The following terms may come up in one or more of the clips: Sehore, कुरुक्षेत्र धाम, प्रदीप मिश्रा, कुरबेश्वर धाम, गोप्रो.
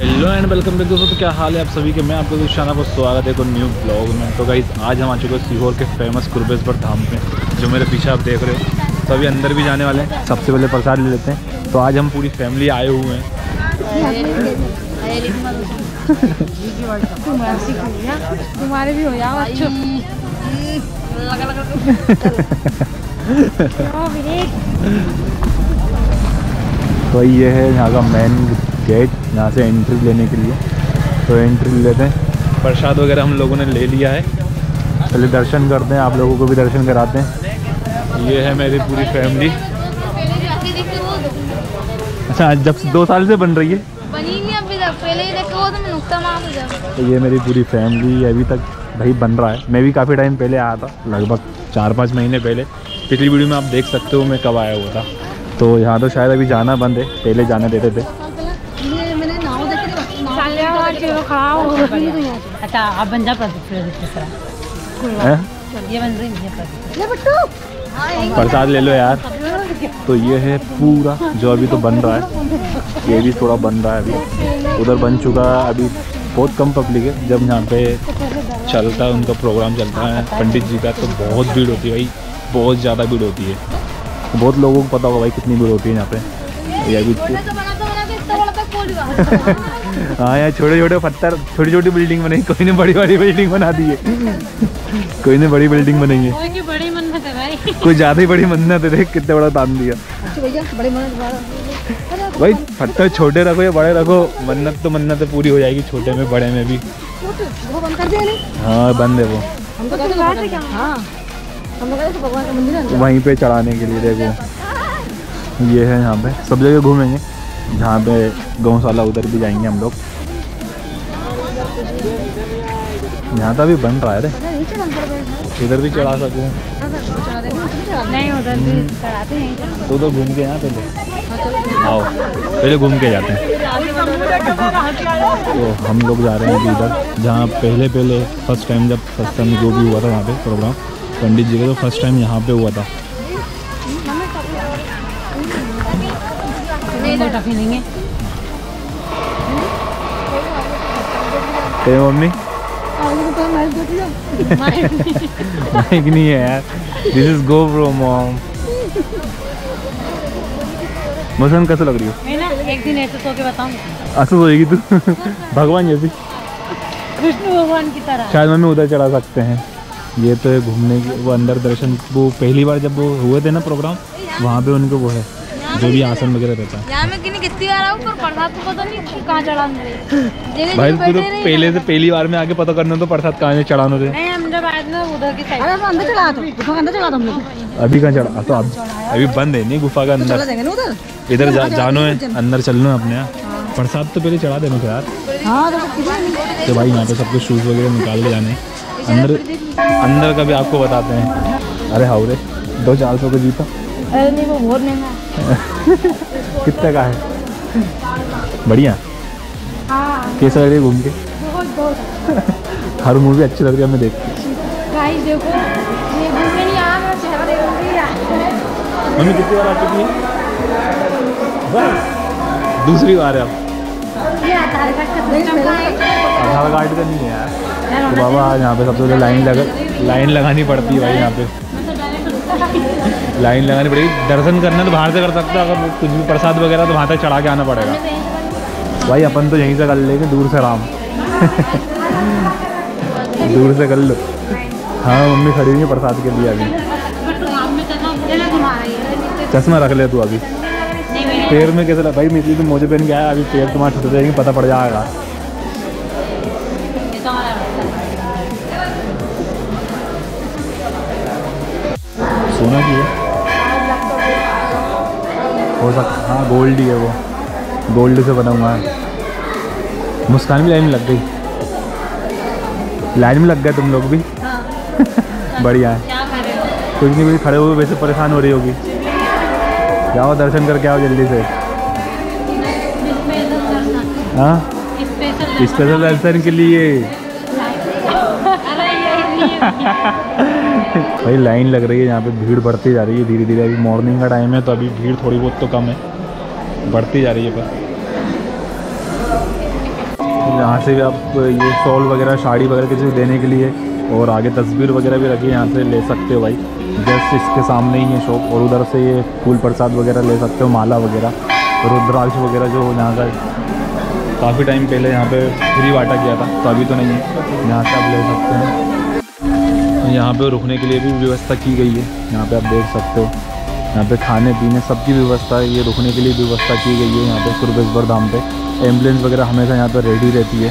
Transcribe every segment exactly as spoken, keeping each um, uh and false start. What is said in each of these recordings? Hello and welcome back दोस्तों, तो क्या हाल है आप सभी के। मैं आपको शाना को स्वागत है एक न्यू ब्लॉग में। तो गाइस आज हम आ चुके हैं सीहोर के फेमस कुरबेश्वर धाम पे, जो मेरे पीछे आप देख रहे हो। तो अभी अंदर भी जाने वाले हैं, सबसे पहले प्रसाद ले लेते हैं। तो आज हम पूरी फैमिली आए हुए हैं। तुम्हारे भी हो यार। तो ये है यहाँ का मेन गेट, यहाँ से एंट्री लेने के लिए। तो एंट्री लेते हैं, प्रसाद वगैरह हम लोगों ने ले लिया है। पहले दर्शन करते हैं, आप लोगों को भी दर्शन कराते हैं। ये है मेरी पूरी फैमिली। अच्छा, जब दो साल से बन रही है, बनी नहीं अभी तक, पहले ही देखो तो मैं नुक्ता मार दूं। तो ये मेरी पूरी फैमिली अभी तक भाई बन रहा है। मैं भी काफ़ी टाइम पहले आया था, लगभग चार पाँच महीने पहले। पिछली वीडियो में आप देख सकते हो मैं कब आया हुआ था। तो यहाँ तो शायद अभी जाना बंद है, पहले जाने देते थे। अच्छा आप बन जा प्रसाद ले लो यार। तो ये है पूरा जो अभी तो बन रहा है, ये भी थोड़ा बन रहा है अभी, उधर बन चुका है। अभी बहुत कम पब्लिक है। जब यहाँ पे चलता है उनका प्रोग्राम चलता है पंडित जी का, तो बहुत भीड़ होती है भाई, बहुत ज़्यादा भीड़ होती है। बहुत लोगों को पता होगा भाई कितनी भीड़ होती है यहाँ पे। यह भी हाँ यार, छोटे छोटे पत्थर, छोटी छोटी बिल्डिंग बनाई, कोई ने बड़ी बड़ी बिल्डिंग बना दी है। कोई ने बड़ी बिल्डिंग बनाई है, कोई की बड़ी मन्नत है भाई, कोई ज़्यादा ही बड़ी मन्नत है। देख कितना बड़ा तान दिया भाई। पत्थर छोटे रखो या बड़े रखो, मन्नत तो मन्नत पूरी हो जाएगी, छोटे में बड़े में भी। हाँ बंद है वो, वहीं पे चढ़ाने के लिए। देखो ये है, यहाँ पे सब जगह घूमेंगे। जहाँ पे गौशाला उधर भी जाएंगे हम लोग। यहाँ तो अभी बन रहा है रे, इधर भी चढ़ा सकूँ तो तो घूम के यहाँ पहले आओ, पहले घूम के जाते हैं। तो हम लोग जा रहे हैं इधर, जहाँ पहले पहले फर्स्ट टाइम जब फर्स्ट टाइम जो भी हुआ था यहाँ पे प्रोग्राम पंडित जी का, तो फर्स्ट टाइम यहाँ पे हुआ था। मम्मी माइक नहीं है यार, दिस इज गोप्रो मॉम। मौसम कैसा लग रही हो? मैं ना एक दिन ऐसे सो के बताऊं। ऐसे सोएगी तू? भगवान जैसी, कृष्ण भगवान की तरह। शायद मम्मी उधर चढ़ा सकते हैं। ये तो है घूमने की, वो अंदर दर्शन। वो पहली बार जब वो हुए थे ना प्रोग्राम, वहाँ पे उनको वो है जो भी आसन वगैरह रहता है। यहाँ मैं कितनी बार आऊँ पर प्रसाद तो पता नहीं कहाँ चढ़ाने रहे भाई। तू तो पहले से पहली बार में आके पता करना तो प्रसाद कहाँ से चढ़ाने रहे। अभी कहाँ चढ़ा? तो अब अभी बंद है नहीं, गुफा का अंदर इधर जानो है, अंदर चलना है अपने। प्रसाद तो पहले चढ़ा देना यार। तो भाई यहाँ पे सबको शूज वगैरह निकाल के जाने अंदर। अंदर का भी आपको बताते हैं। अरे हाउ रे, दो चार सौ का जीता। अरे नहीं वो बहुत महंगा है। कितने का है? बढ़िया। कैसा लग रही है घूम के? बहुत बहुत। हर मूवी अच्छी लग रही है हमें देख के। गाइस देखो ये घूमने नहीं आ रहा, चेहरा देखोगे यार। मम्मी कितनी बार आ चुकी है? बस दूसरी बार है अब। ये आधार कार्ड का आधार कार्ड का नहीं है यार। तो बाबा यहाँ पे सबसे पहले लाइन लगा लाइन लगानी पड़ती है भाई। यहाँ पे लाइन लगानी पड़ेगी। दर्शन करना तो बाहर से कर सकता है, अगर कुछ भी प्रसाद वगैरह तो वहाँ तक चढ़ा के आना पड़ेगा भाई। अपन तो यहीं से कर लेंगे, दूर से राम। दूर से कर लो। हाँ मम्मी खड़ी हुई है प्रसाद के लिए अभी। चश्मा रख ले तू अभी, पैर में कैसे लग भाई मेरी तो मोजे पहन के आया, अभी पैर तुम्हारे छुट जाएंगे पता पड़ जाएगा। सोना की है हो सकता, हाँ गोल्ड ही है वो, गोल्ड से बना हुआ है। मुस्कान भी लाइन में लग गई, लाइन में लग गए तुम लोग भी हाँ। बढ़िया है, कुछ नहीं भी खड़े हुए वैसे परेशान हो रही होगी, जाओ दर्शन करके आओ जल्दी से। हाँ स्पेशल दर्शन के लिए भाई लाइन लग रही है यहाँ पे, भीड़ बढ़ती जा रही है धीरे धीरे। अभी मॉर्निंग का टाइम है तो अभी भीड़ थोड़ी बहुत तो कम है, बढ़ती जा रही है। पर यहाँ से भी आप ये शॉल वगैरह साड़ी वगैरह किसी को देने के लिए, और आगे तस्वीर वगैरह भी रखी है, यहाँ से ले सकते हो भाई। जस्ट इसके सामने ही है शॉप, और उधर से ये फूल प्रसाद वगैरह ले सकते हो, माला वगैरह, रुद्राक्ष वगैरह जो यहाँ का काफ़ी टाइम पहले यहाँ पे फ्री बांटा किया था तो अभी तो नहीं है, यहाँ से आप ले सकते हैं। यहाँ पर रुकने के लिए भी व्यवस्था की गई है, यहाँ पर आप देख सकते हो, यहाँ पे खाने पीने सबकी व्यवस्था है। ये रुकने के लिए व्यवस्था की गई है यहाँ पे कुरबेश्वर धाम पे। एम्बुलेंस वगैरह हमेशा यहाँ पे रेडी रहती है,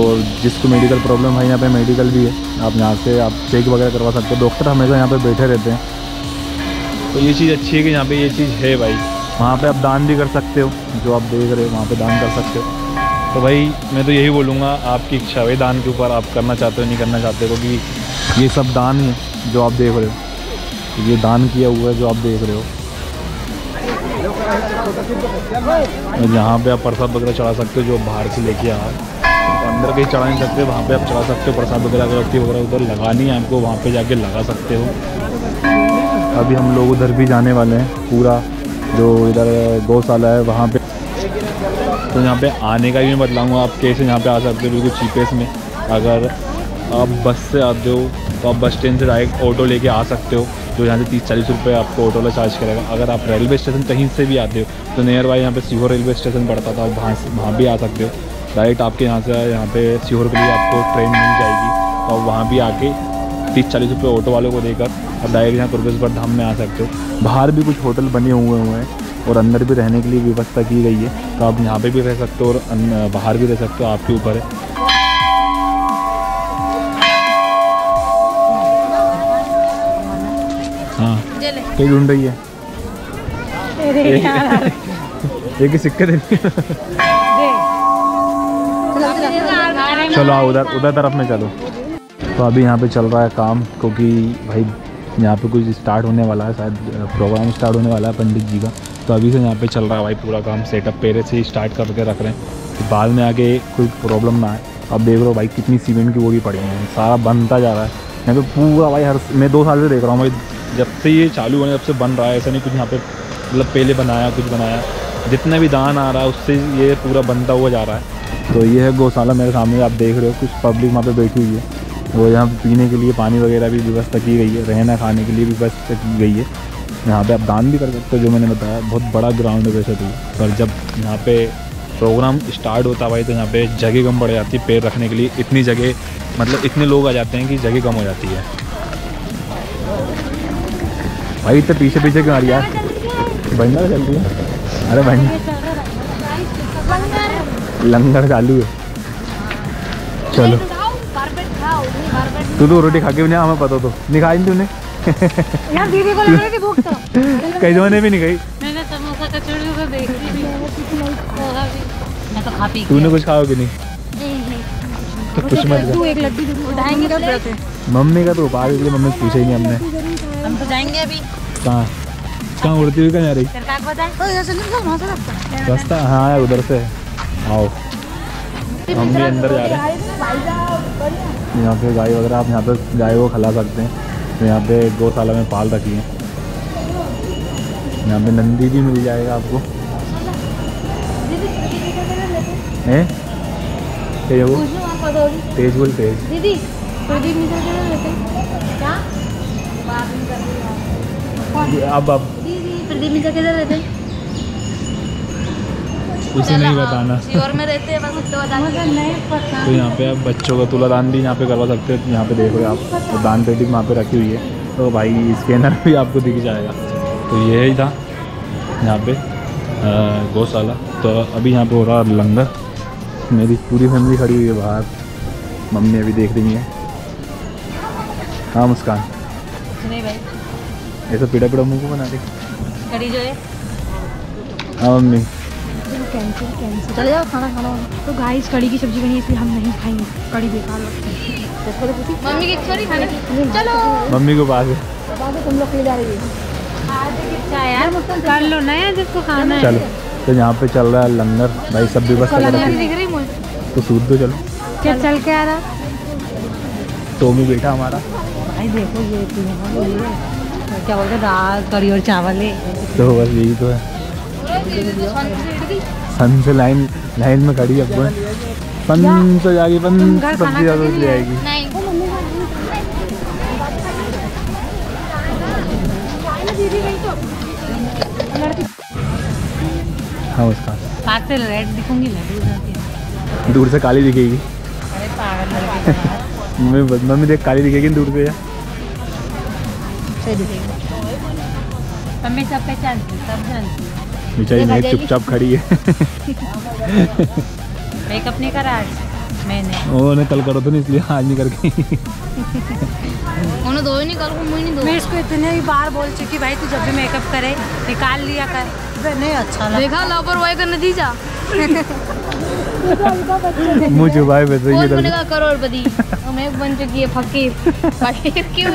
और जिसको मेडिकल प्रॉब्लम है यहाँ पे मेडिकल भी है, आप यहाँ से आप चेक वगैरह करवा सकते हो, डॉक्टर हमेशा यहाँ पे बैठे रहते हैं। तो ये चीज़ अच्छी है कि यहाँ पर ये चीज़ है भाई। वहाँ पर आप दान भी कर सकते हो, जो आप देख रहे हो वहाँ पर दान कर सकते हो। तो भाई मैं तो यही बोलूँगा, आपकी इच्छा है दान के ऊपर, आप करना चाहते हो नहीं करना चाहते हो, क्योंकि ये सब दान है जो आप देख रहे हो, ये दान किया हुआ है जो आप देख रहे हो। यहाँ पे आप प्रसाद वगैरह चढ़ा सकते हो, जो बाहर से लेके आए तो अंदर कहीं चढ़ा नहीं सकते, वहाँ पे आप चढ़ा सकते हो प्रसाद वगैरह। अगर अगरबत्ती वगैरह उधर लगानी है आपको, वहाँ पे जाके लगा सकते हो। अभी हम लोग उधर भी जाने वाले हैं, पूरा जो इधर गौशाला है वहाँ पर। तो यहाँ पर आने का भी मैं बताऊँगा आप कैसे यहाँ पर आ सकते हो, बिल्कुल चीपेस्ट में। अगर आप बस से आते हो तो आप बस स्टैंड से डायरेक्ट ऑटो लेके आ सकते हो, तो यहाँ से तीस चालीस रुपये आपको ऑटो का चार्ज करेगा। अगर आप रेलवे स्टेशन कहीं से भी आते हो तो नियर बाई यहाँ पे सीहोर रेलवे स्टेशन पड़ता था, आप वहाँ से वहाँ भी आ सकते हो। डायरेक्ट आपके यहाँ से यहाँ पे सीहोर के लिए आपको ट्रेन मिल जाएगी, और तो वहाँ भी आके तीस चालीस रुपये ऑटो वालों को देकर आप डायरेक्ट यहाँ कुरबेश्वर धाम में आ सकते हो। बाहर भी कुछ होटल बने हुए हुए हैं, और अंदर भी रहने के लिए व्यवस्था की गई है, तो आप यहाँ पर भी रह सकते हो और बाहर भी रह सकते हो, आपके ऊपर है। कोई ढूंढ रही है एक ही सिक्के दे चलो आओ उधर उधर तरफ में चलो। तो अभी यहाँ पे चल रहा है काम, क्योंकि भाई यहाँ पे कुछ स्टार्ट होने वाला है, शायद प्रोग्राम स्टार्ट होने वाला है पंडित जी का, तो अभी से यहाँ पे चल रहा है भाई पूरा काम। सेटअप पहले से ही स्टार्ट करके रख रहे हैं तो बाद में आगे कोई प्रॉब्लम ना आए। अब देख लो भाई कितनी सीमेंट की बोरी पड़ी है, सारा बनता जा रहा है यहाँ पे पूरा भाई। हर मैं दो साल से देख रहा हूँ भाई, जब से ये चालू होने जब से बन रहा है, ऐसा नहीं कुछ यहाँ पे मतलब पहले बनाया कुछ बनाया, जितना भी दान आ रहा है उससे ये पूरा बनता हुआ जा रहा है। तो ये है गौशाला मेरे सामने, आप देख रहे हो कुछ पब्लिक वहाँ पे बैठी हुई है, और यहाँ पीने के लिए पानी वगैरह भी व्यवस्था की गई है, रहना खाने के लिए भी व्यवस्था की गई है। यहाँ पर आप दान भी कर सकते हो, जो मैंने बताया बहुत बड़ा ग्राउंड है वैसे तो, पर जब यहाँ पर प्रोग्राम स्टार्ट होता भाई तो यहाँ पर जगह कम पड़ जाती है पैर रखने के लिए, इतनी जगह मतलब इतने लोग आ जाते हैं कि जगह कम हो जाती है भाई। इतने पीछे पीछे क्यों आ रही यार, भंडारा चल रही है। अरे भंडारा लंगर चालू है। चलो तू तो रोटी खा के भी नहीं, हमें पता तो नहीं खाई तूने कई जो ने भी नहीं खाई, तूने कुछ खाओ कि नहीं तो कुछ मत। मम्मी का तो उपाय के लिए मम्मी पूछा ही नहीं हमने, हम तो जाएंगे अभी। कहाँ कहाँ उड़ती हुई कहाँ जा रही रास्ता, हाँ उधर से आओ। हम भी अंदर जा रहे हैं, यहाँ पे गाय वगैरह आप यहाँ पे गाय को खिला सकते हैं, तो यहाँ पे गौशाला में पाल रखी है। यहाँ पे नंदी भी मिल जाएगा आपको, हैं तेज बोल तेज दीदी अब अब प्रदीप मिश्रा किधर रहते हैं? उसे नहीं बताना। सीहोर में रहते हैं बस तो नहीं पता। तो यहाँ पे आप बच्चों का तुला दान भी यहाँ पे करवा सकते हैं। यहाँ पे देखो आप दान पेटी वहाँ पे रखी हुई है, तो भाई स्कैनर भी आपको दिख जाएगा। तो यही था यहाँ पे गौशाला। तो अभी यहाँ पे हो रहा लंगर। मेरी पूरी फैमिली खड़ी हुई है बाहर, मम्मी अभी देख रही है। हाँ मुस्कान, नहीं भाई ऐसा पीड़ा पीड़ा मुँह को बना दे कड़ी जो है। हाँ मम्मी कैंसिल कैंसिल चले जाओ खाना खाना। तो गाइस कड़ी की सब्जी बनी इसलिए हम नहीं खाएंगे, कड़ी बेकार लगती है। मम्मी की इच्छा नहीं खाने, चलो मम्मी को बात है तुम लोग जा रही है यार कर लो ना यार जिसको खाना है। चलो तो यहाँ पे चल रहा है लंगर भाई, सब भी बस दिख रही मुझे तो सूद दो। चलो क्या चल के आ रहा टोमी बेटा हमारा भाई, देखो ये क्या बोलते हैं दाल करी और चावल है। तो बस यही तो है। सन से लाइन लाइन में खड़ी अब पन सौ जाएगी, पन सब्जी जरूर ले आएगी। हाँ उसका पास से रेड दिखूंगी ना, दूर से काली दिखेगी। मम्मी मम्मी देख काली दिखेगी दूर पे यार। सब पहचानती सब जानती बेचारी, नहीं चुपचाप खड़ी है। मेकअप नहीं करा आज मैंने, उन्होंने कल करो तो नहीं इसलिए आज नहीं करके उन्होंने दो ही नहीं कल को मुझे नहीं दो। मैं इसको इतने ही बार बोल चुकी भाई तू जब भी मेकअप करे निकाल लिया कर, नहीं अच्छा देखा लापरवाही करने दी जा। मुझे भाई वैसे ये बन गया करोड़पति, मैं बन चुकी है फकीर। फकीर क्यों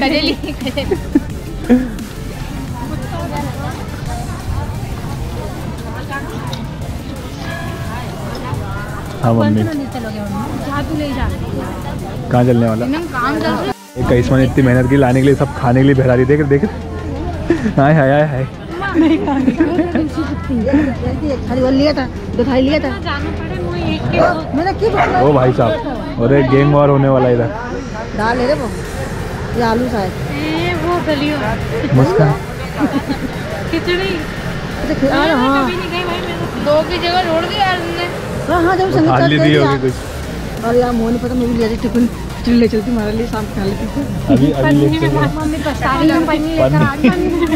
कजली कजली। हाँ मम्मी कहाँ चलने वाला कई इतनी मेहनत की लाने के लिए, सब खाने के लिए बहरा रही। देख देख हाय हाय हाय हाय नहीं लिया था दिखाई लिया था मैंने। ओ भाई साहब अरे गेम वॉर होने वाला इधर। दाल ले वो ये आलू शायद वो गलियों मुस्कान खिचड़ी। अरे हाँ दो की जगह रोड गई यार ने। हाँ हाँ जब संगीत करते हैं कुछ और यार मोहन पता मैं भी ले जाती टिफिन खिचड़ी ले चलती हमारे लिए शाम खा लेती थी। अभी अभी ले चलते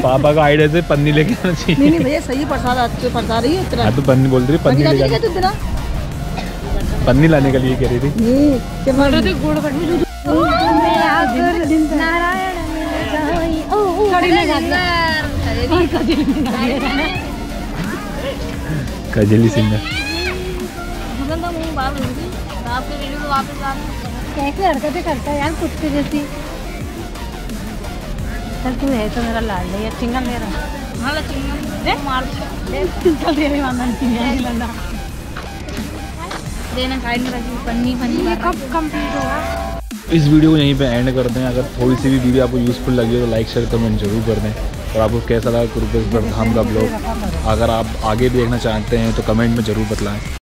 पापा का आइडिया से पन्नी लेके आना चाहिए। नहीं नहीं भैया सही प्रसाद आते प्रसाद रही है तेरा तो पन्नी बोल रही पन्नी लेके तो तेरा पन्नी लाने के लिए कह रही थी। कजली सिंगर कैसे हरकतें करता है यार कुत्ते जैसी। तू है तो मेरा लाल है चिंगम मेरा मार देना पन्नी पन्नी ये कब कंप्लीट होगा। इस वीडियो को यहीं पे एंड करते हैं। अगर थोड़ी सी भी वीडियो आपको यूज़फुल लगी हो तो लाइक शेयर कमेंट जरूर कर दें। और आपको कैसा लगा कुरुक्षेत्र धाम का ब्लॉग, अगर आप आगे देखना चाहते हैं तो कमेंट में ज़रूर बतलाएं।